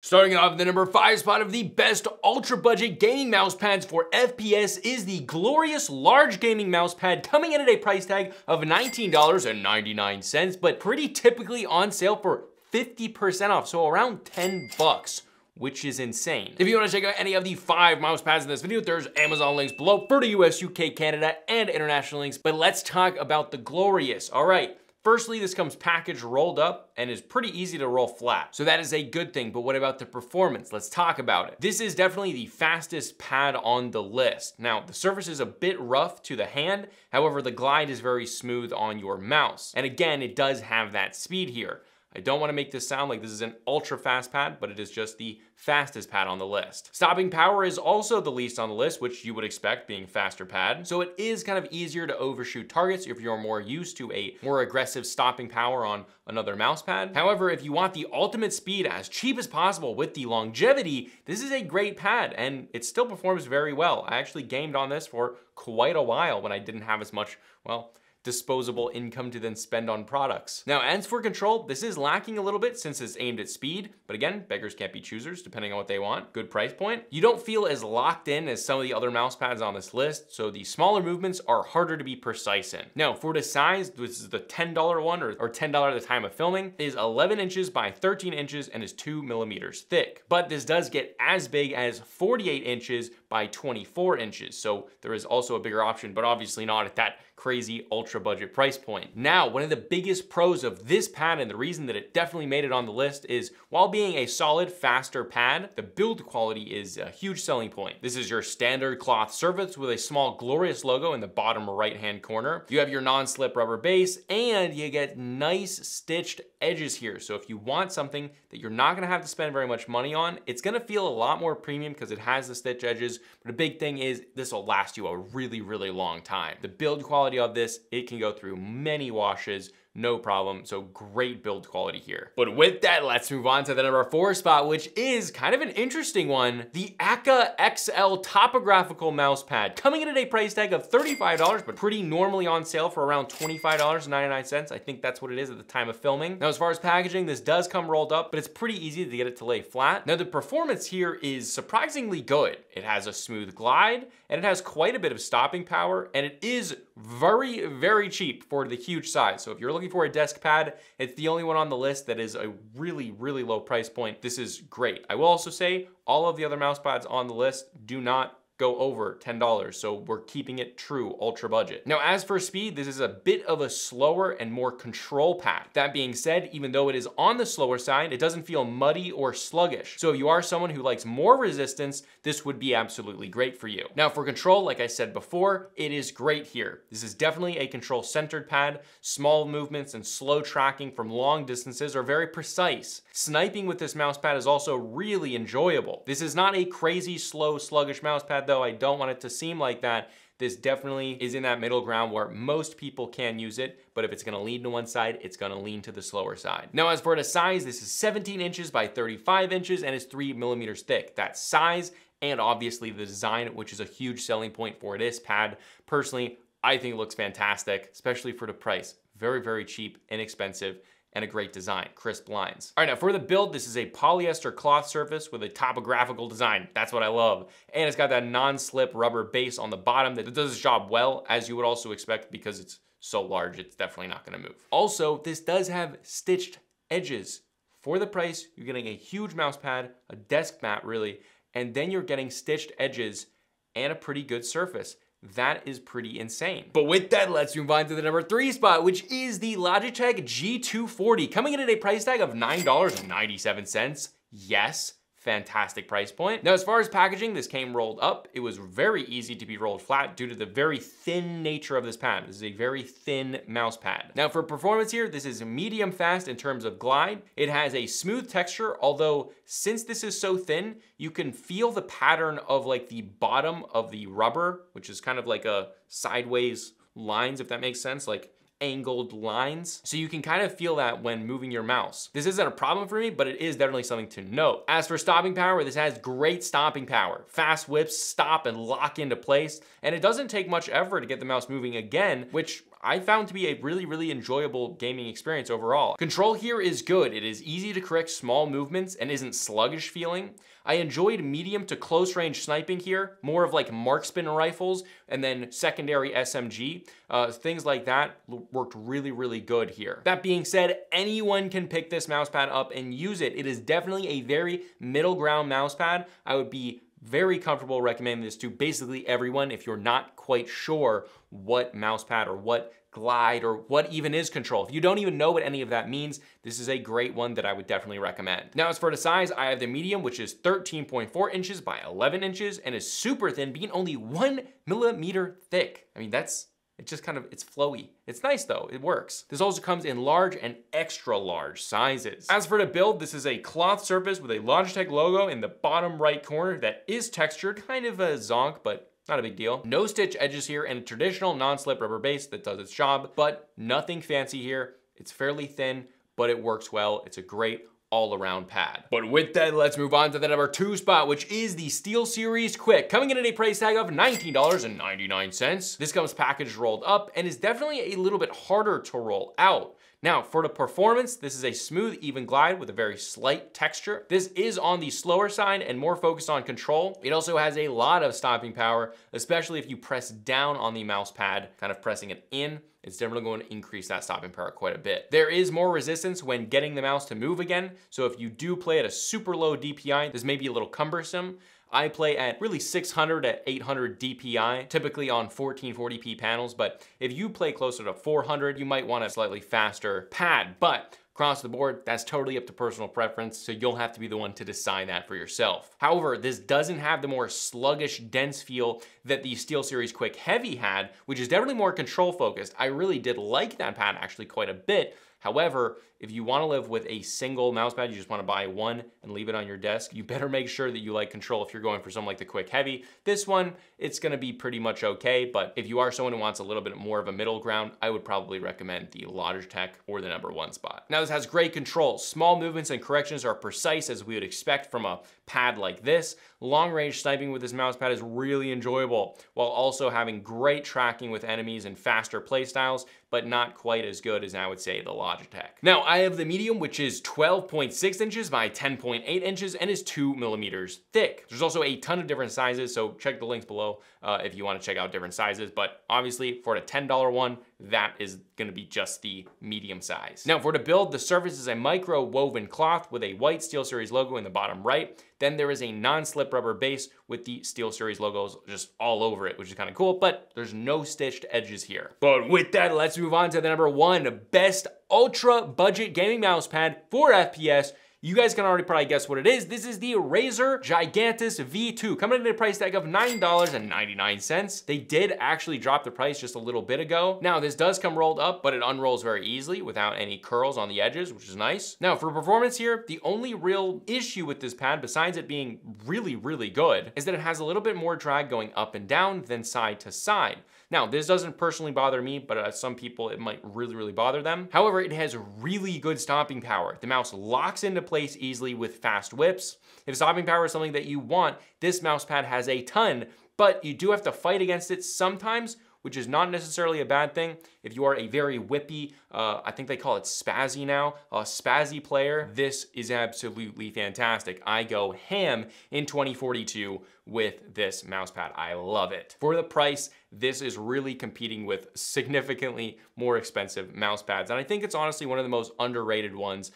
Starting off in the number 5 spot of the best ultra-budget gaming mouse pads for FPS is the Glorious large gaming mouse pad, coming in at a price tag of $19.99, but pretty typically on sale for 50% off, so around 10 bucks. Which is insane. If you want to check out any of the 5 mouse pads in this video, there's Amazon links below for the US, UK, Canada, and international links. But let's talk about the Glorious. All right, firstly, this comes packaged, rolled up, and is pretty easy to roll flat. So that is a good thing, but what about the performance? Let's talk about it. This is definitely the fastest pad on the list. Now, the surface is a bit rough to the hand, however, the glide is very smooth on your mouse. And again, it does have that speed here. I don't want to make this sound like this is an ultra fast pad, but it is just the fastest pad on the list. Stopping power is also the least on the list, which you would expect being faster pad. So it is kind of easier to overshoot targets if you're more used to a more aggressive stopping power on another mouse pad. However, if you want the ultimate speed as cheap as possible with the longevity, this is a great pad and it still performs very well. I actually gamed on this for quite a while when I didn't have as much, well, disposable income to then spend on products. Now, as for control, this is lacking a little bit since it's aimed at speed, but again, beggars can't be choosers depending on what they want. Good price point. You don't feel as locked in as some of the other mouse pads on this list, so the smaller movements are harder to be precise in. Now, for the size, this is the $10 one, or $10 at the time of filming, is 11 inches by 13 inches and is 2 millimeters thick. But this does get as big as 48 inches by 24 inches, so there is also a bigger option, but obviously not at that crazy ultra budget price point. Now, one of the biggest pros of this pad and the reason that it definitely made it on the list is while being a solid, faster pad, the build quality is a huge selling point. This is your standard cloth surface with a small Glorious logo in the bottom right-hand corner. You have your non-slip rubber base and you get nice stitched edges here. So if you want something that you're not gonna have to spend very much money on, it's gonna feel a lot more premium because it has the stitch edges. But a big thing is this will last you a really, really long time. The build quality of this, it can go through many washes, no problem. So great build quality here. But with that, let's move on to the number 4 spot, which is kind of an interesting one. The AQQA XL topographical mouse pad, coming in at a price tag of $35, but pretty normally on sale for around $25.99. I think that's what it is at the time of filming. Now, as far as packaging, this does come rolled up, but it's pretty easy to get it to lay flat. Now, the performance here is surprisingly good. It has a smooth glide and it has quite a bit of stopping power, and it is very, very cheap for the huge size. So if you're looking for a desk pad, it's the only one on the list that is a really, really low price point. This is great. I will also say all of the other mouse pads on the list do not go over $10, so we're keeping it true ultra budget. Now, as for speed, this is a bit of a slower and more control pad. That being said, even though it is on the slower side, it doesn't feel muddy or sluggish. So if you are someone who likes more resistance, this would be absolutely great for you. Now, for control, like I said before, it is great here. This is definitely a control-centered pad. Small movements and slow tracking from long distances are very precise. Sniping with this mouse pad is also really enjoyable. This is not a crazy, slow, sluggish mouse pad, though I don't want it to seem like that. This definitely is in that middle ground where most people can use it, but if it's gonna lean to one side, it's gonna lean to the slower side. Now, as for the size, this is 17 inches by 35 inches and is 3 millimeters thick. That size and obviously the design, which is a huge selling point for this pad. Personally, I think it looks fantastic, especially for the price. Very, very cheap, inexpensive, and a great design, crisp lines. All right, now for the build, this is a polyester cloth surface with a topographical design. That's what I love. And it's got that non-slip rubber base on the bottom that does its job well, as you would also expect because it's so large, it's definitely not gonna move. Also, this does have stitched edges. For the price, you're getting a huge mouse pad, a desk mat really, and then you're getting stitched edges and a pretty good surface. That is pretty insane. But with that, let's move on to the number 3 spot, which is the Logitech G240, coming in at a price tag of $9.97. Yes, fantastic price point. Now, as far as packaging, this came rolled up. It was very easy to be rolled flat due to the very thin nature of this pad. This is a very thin mouse pad. Now, for performance here, this is medium fast in terms of glide. It has a smooth texture, although since this is so thin, you can feel the pattern of like the bottom of the rubber, which is kind of like a sideways lines, if that makes sense, like angled lines. So you can kind of feel that when moving your mouse. This isn't a problem for me, but it is definitely something to note. As for stopping power, this has great stopping power. Fast whips stop and lock into place, and it doesn't take much effort to get the mouse moving again, which I found to be a really enjoyable gaming experience overall. Control here is good. It is easy to correct small movements and isn't sluggish feeling. I enjoyed medium to close range sniping here, more of like marksman rifles and then secondary SMG. Things like that worked really good here. That being said, anyone can pick this mousepad up and use it. It is definitely a very middle ground mousepad. I would be very comfortable recommending this to basically everyone if you're not quite sure what mousepad or what glide or what even is control. If you don't even know what any of that means, this is a great one that I would definitely recommend. Now as for the size, I have the medium, which is 13.4 inches by 11 inches and is super thin, being only 1 millimeter thick. I mean, that's, it's just kind of, it's flowy. It's nice though, it works. This also comes in large and extra large sizes. As for the build, this is a cloth surface with a Logitech logo in the bottom right corner that is textured, kind of a zonk, but not a big deal. No stitch edges here and a traditional non-slip rubber base that does its job, but nothing fancy here. It's fairly thin, but it works well. It's a great all-around pad. But with that, let's move on to the number 2 spot, which is the SteelSeries QcK, coming in at a price tag of $19.99. This comes packaged rolled up and is definitely a little bit harder to roll out. Now for the performance, this is a smooth, even glide with a very slight texture. This is on the slower side and more focused on control. It also has a lot of stopping power, especially if you press down on the mouse pad, kind of pressing it in. It's definitely going to increase that stopping power quite a bit. There is more resistance when getting the mouse to move again. So if you do play at a super low DPI, this may be a little cumbersome. I play at really 600 to 800 DPI, typically on 1440p panels, but if you play closer to 400, you might want a slightly faster pad, but across the board, that's totally up to personal preference, so you'll have to be the one to decide that for yourself. However, this doesn't have the more sluggish, dense feel that the SteelSeries QcK Heavy had, which is definitely more control focused. I really did like that pad actually quite a bit. However, if you want to live with a single mouse pad, you just want to buy one and leave it on your desk, you better make sure that you like control if you're going for something like the QcK Heavy. This one, it's going to be pretty much okay, but if you are someone who wants a little bit more of a middle ground, I would probably recommend the Logitech or the number 1 spot. Now this has great control. Small movements and corrections are precise as we would expect from a pad like this. Long range sniping with this mouse pad is really enjoyable, while also having great tracking with enemies and faster play styles, but not quite as good as I would say the Logitech. Now I have the medium, which is 12.6 inches by 10.8 inches and is 2 millimeters thick. There's also a ton of different sizes, so check the links below if you want to check out different sizes, but obviously for the $10 one, that is gonna be just the medium size. Now for the build, the surface is a micro woven cloth with a white SteelSeries logo in the bottom right. Then there is a non-slip rubber base with the SteelSeries logos just all over it, which is kind of cool, but there's no stitched edges here. But with that, let's move on to the number 1 best ultra budget gaming mouse pad for FPS. You guys can already probably guess what it is. This is the Razer Gigantus V2, coming in at a price tag of $9.99. They did actually drop the price just a little bit ago. Now this does come rolled up, but it unrolls very easily without any curls on the edges, which is nice. Now for performance here, the only real issue with this pad, besides it being really good, is that it has a little bit more drag going up and down than side to side. Now this doesn't personally bother me, but some people it might really bother them. However, it has really good stopping power. The mouse locks into place easily with fast whips. If stopping power is something that you want, this mouse pad has a ton, but you do have to fight against it sometimes, which is not necessarily a bad thing. If you are a very whippy, I think they call it spazzy now, a spazzy player, this is absolutely fantastic. I go ham in 2042 with this mouse pad. I love it. For the price, this is really competing with significantly more expensive mouse pads. And I think it's honestly one of the most underrated ones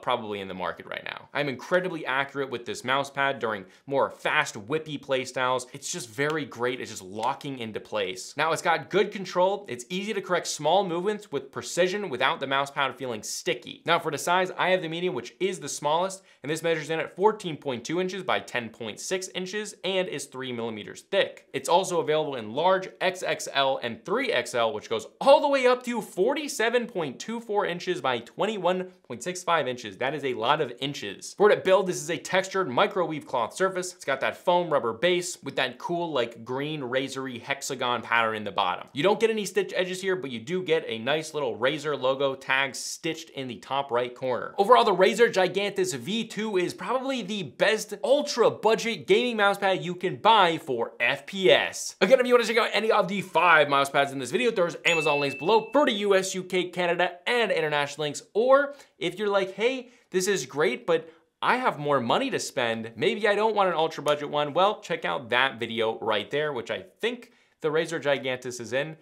probably in the market right now. I'm incredibly accurate with this mouse pad during more fast whippy play styles. It's just very great. It's just locking into place. Now it's got good control. It's easy to correct small movements with precision without the mouse pad feeling sticky. Now for the size, I have the medium, which is the smallest, and this measures in at 14.2 inches by 10.6 inches and is 3 millimeters thick. It's also available in large, XXL and 3XL, which goes all the way up to 47.24 inches by 21.65 5 inches. That is a lot of inches. For it build, this is a textured microweave cloth surface. It's got that foam rubber base with that cool like green razory hexagon pattern in the bottom. You don't get any stitch edges here, but you do get a nice little Razer logo tag stitched in the top right corner. Overall, the Razer Gigantus V2 is probably the best ultra budget gaming mousepad you can buy for FPS. Again, if you want to check out any of the 5 mousepads in this video, there's Amazon links below for the US, UK, Canada, and international links. Or if you're like, hey, this is great, but I have more money to spend, maybe I don't want an ultra budget one, well, check out that video right there, which I think the Razer Gigantus is in.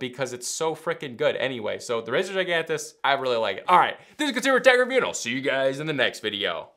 Because it's so freaking good anyway. So the Razer Gigantus, I really like it. All right, this is Consumer Tech Review, and I'll see you guys in the next video.